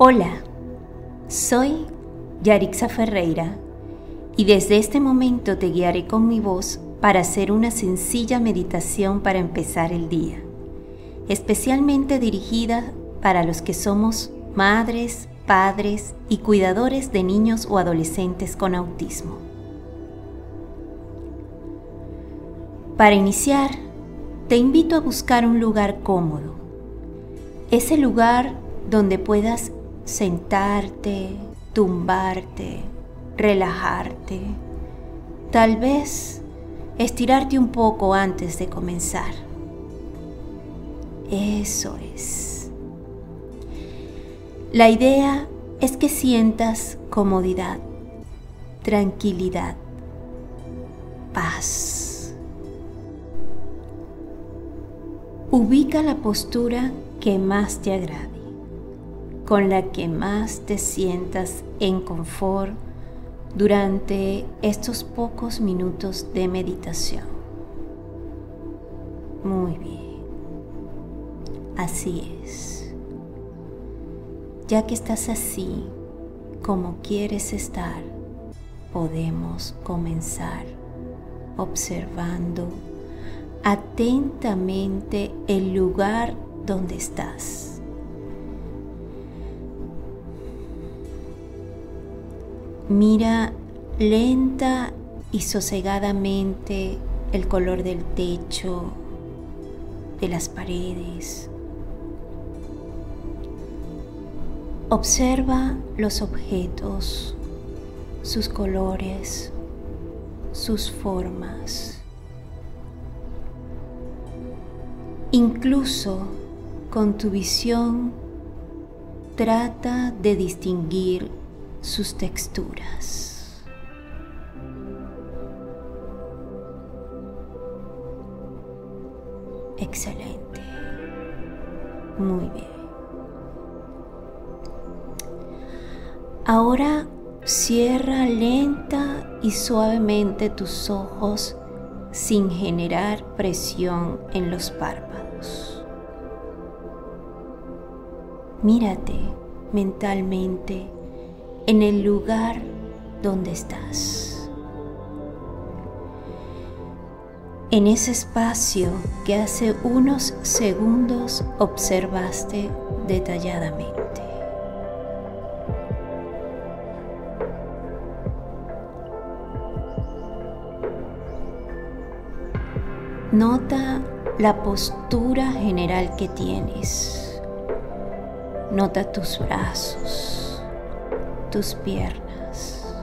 Hola, soy Yaritza Ferreira y desde este momento te guiaré con mi voz para hacer una sencilla meditación para empezar el día, especialmente dirigida para los que somos madres, padres y cuidadores de niños o adolescentes con autismo. Para iniciar, te invito a buscar un lugar cómodo, ese lugar donde puedas sentarte, tumbarte, relajarte, tal vez estirarte un poco antes de comenzar. Eso es. La idea es que sientas comodidad, tranquilidad, paz. Ubica la postura que más te agrade, con la que más te sientas en confort durante estos pocos minutos de meditación. Muy bien, así es. Ya que estás así, como quieres estar, podemos comenzar observando atentamente el lugar donde estás. Mira lenta y sosegadamente el color del techo, de las paredes. Observa los objetos, sus colores, sus formas. Incluso con tu visión, trata de distinguir sus texturas. Excelente. Muy bien. Ahora cierra lenta y suavemente tus ojos sin generar presión en los párpados. Mírate mentalmente en el lugar donde estás. En ese espacio que hace unos segundos observaste detalladamente. Nota la postura general que tienes. Nota tus brazos, tus piernas,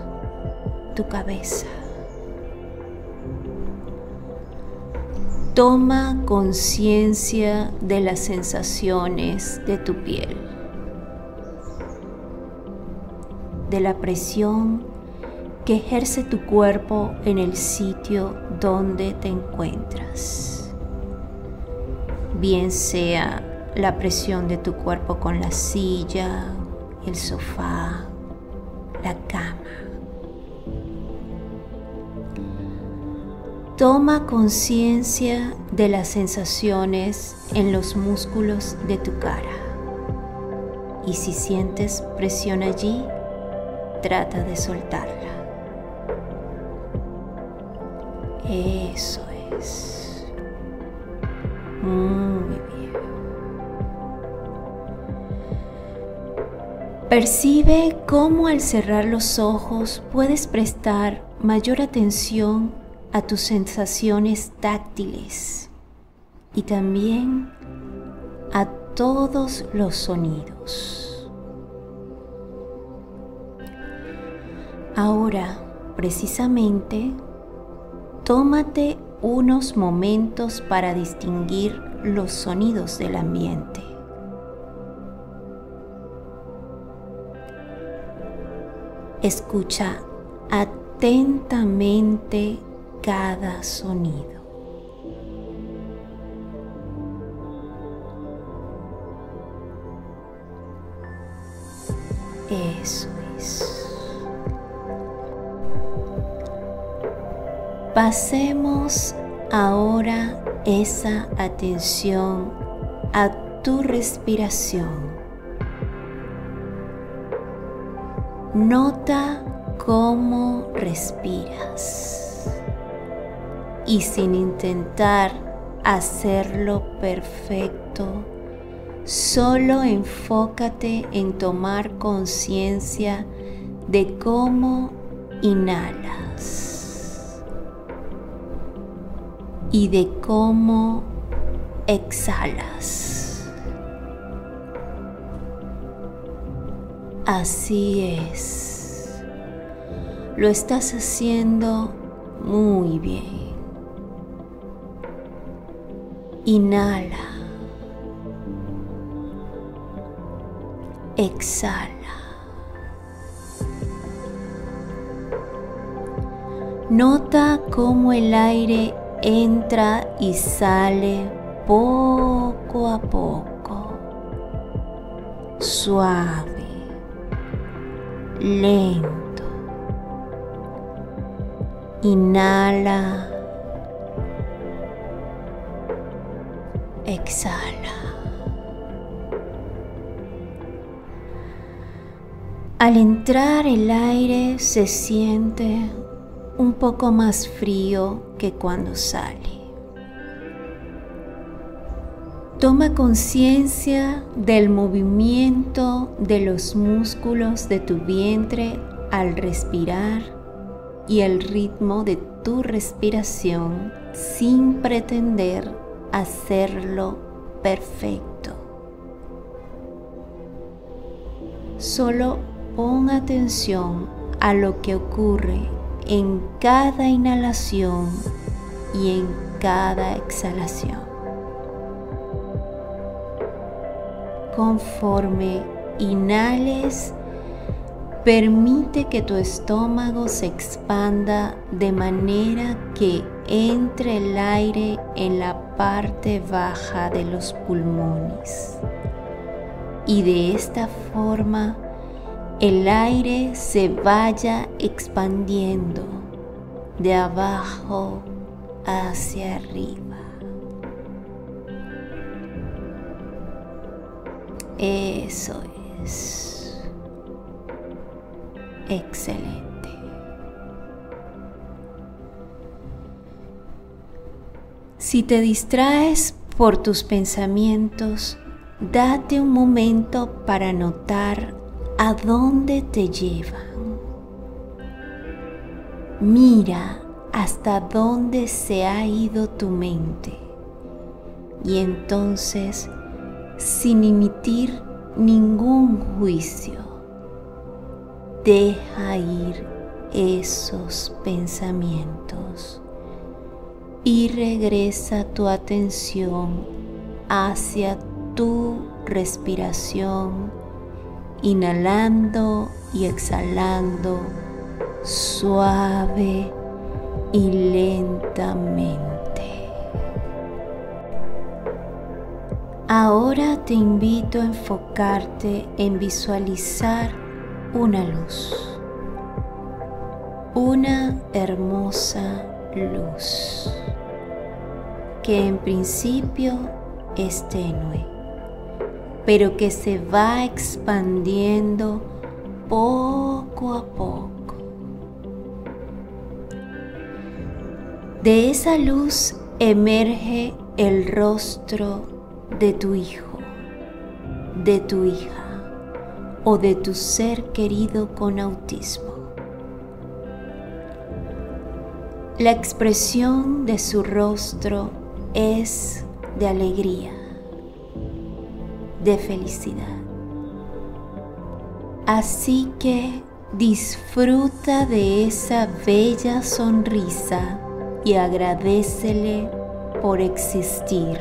tu cabeza. Toma conciencia de las sensaciones de tu piel, de la presión que ejerce tu cuerpo en el sitio donde te encuentras, bien sea la presión de tu cuerpo con la silla, el sofá, la cama. Toma conciencia de las sensaciones en los músculos de tu cara y si sientes presión allí, trata de soltarla. Eso es. Muy bien. Percibe cómo al cerrar los ojos puedes prestar mayor atención a tus sensaciones táctiles y también a todos los sonidos. Ahora, precisamente, tómate unos momentos para distinguir los sonidos del ambiente. Escucha atentamente cada sonido. Eso es. Pasemos ahora esa atención a tu respiración. Nota cómo respiras y sin intentar hacerlo perfecto, solo enfócate en tomar conciencia de cómo inhalas y de cómo exhalas. Así es, lo estás haciendo muy bien. Inhala, exhala. Nota cómo el aire entra y sale poco a poco, suave. Lento. Inhala. Exhala. Al entrar el aire se siente un poco más frío que cuando sale. Toma conciencia del movimiento de los músculos de tu vientre al respirar y el ritmo de tu respiración sin pretender hacerlo perfecto. Solo pon atención a lo que ocurre en cada inhalación y en cada exhalación. Conforme inhales, permite que tu estómago se expanda de manera que entre el aire en la parte baja de los pulmones. Y de esta forma, el aire se vaya expandiendo de abajo hacia arriba. Eso es. Excelente. Si te distraes por tus pensamientos, date un momento para notar a dónde te llevan. Mira hasta dónde se ha ido tu mente y entonces sin emitir ningún juicio, deja ir esos pensamientos y regresa tu atención hacia tu respiración, inhalando y exhalando suave y lentamente. Ahora te invito a enfocarte en visualizar una luz, una hermosa luz, que en principio es tenue, pero que se va expandiendo poco a poco. De esa luz emerge el rostro de tu hijo, de tu hija o de tu ser querido con autismo. La expresión de su rostro es de alegría, de felicidad. Así que disfruta de esa bella sonrisa y agradécele por existir.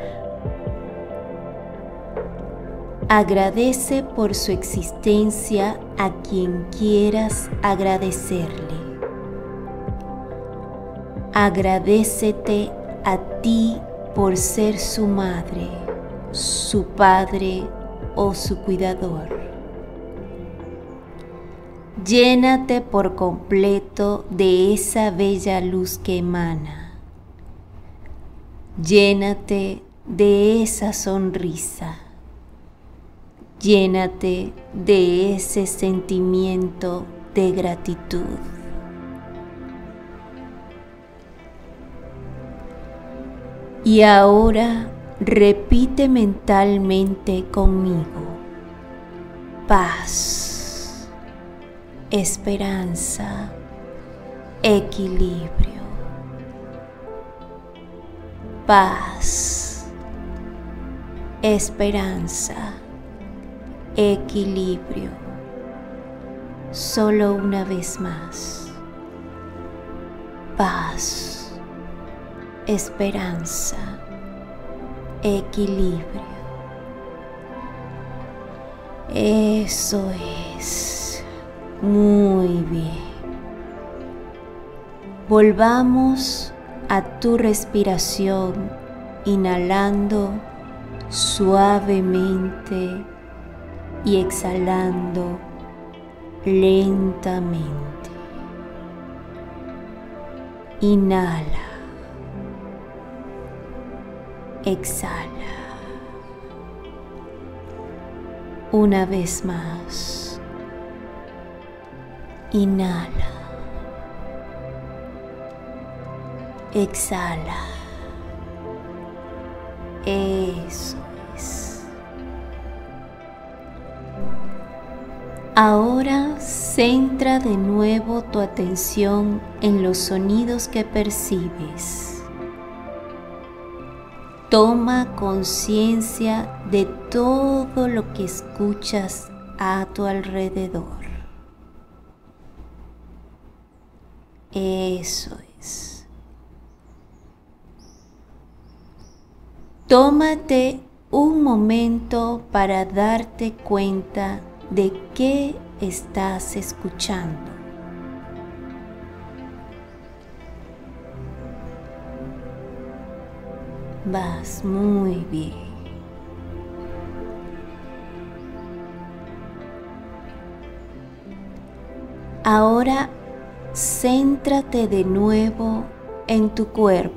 Agradece por su existencia a quien quieras agradecerle. Agradécete a ti por ser su madre, su padre o su cuidador. Llénate por completo de esa bella luz que emana. Llénate de esa sonrisa. Llénate de ese sentimiento de gratitud. Y ahora repite mentalmente conmigo: paz, esperanza, equilibrio. Paz, esperanza, equilibrio. Solo una vez más. Paz, esperanza, equilibrio. Eso es. Muy bien. Volvamos a tu respiración, inhalando suavemente y exhalando lentamente. Inhala. Exhala. Una vez más. Inhala. Exhala. Eso es. Ahora centra de nuevo tu atención en los sonidos que percibes. Toma conciencia de todo lo que escuchas a tu alrededor. Eso es. Tómate un momento para darte cuenta de qué estás escuchando. Vas muy bien. Ahora, céntrate de nuevo en tu cuerpo,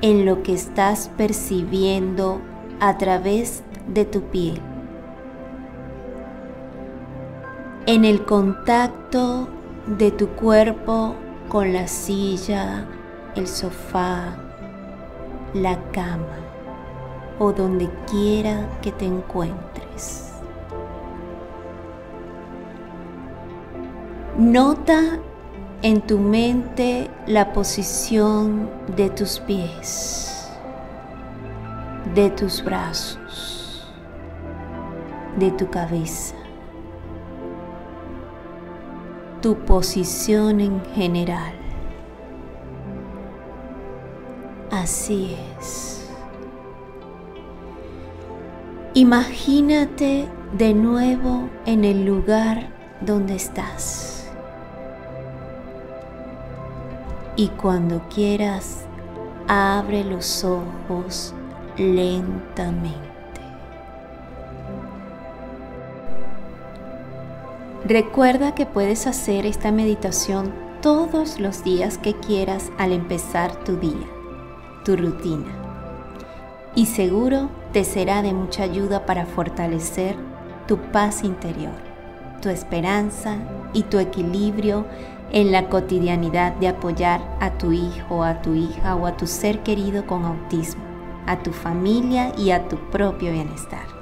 en lo que estás percibiendo a través de tu piel, en el contacto de tu cuerpo con la silla, el sofá, la cama o donde quiera que te encuentres. Nota en tu mente la posición de tus pies, de tus brazos, de tu cabeza, tu posición en general. Así es. Imagínate de nuevo en el lugar donde estás. Y cuando quieras, abre los ojos lentamente. Recuerda que puedes hacer esta meditación todos los días que quieras al empezar tu día, tu rutina. Y seguro te será de mucha ayuda para fortalecer tu paz interior, tu esperanza y tu equilibrio en la cotidianidad de apoyar a tu hijo, a tu hija o a tu ser querido con autismo, a tu familia y a tu propio bienestar.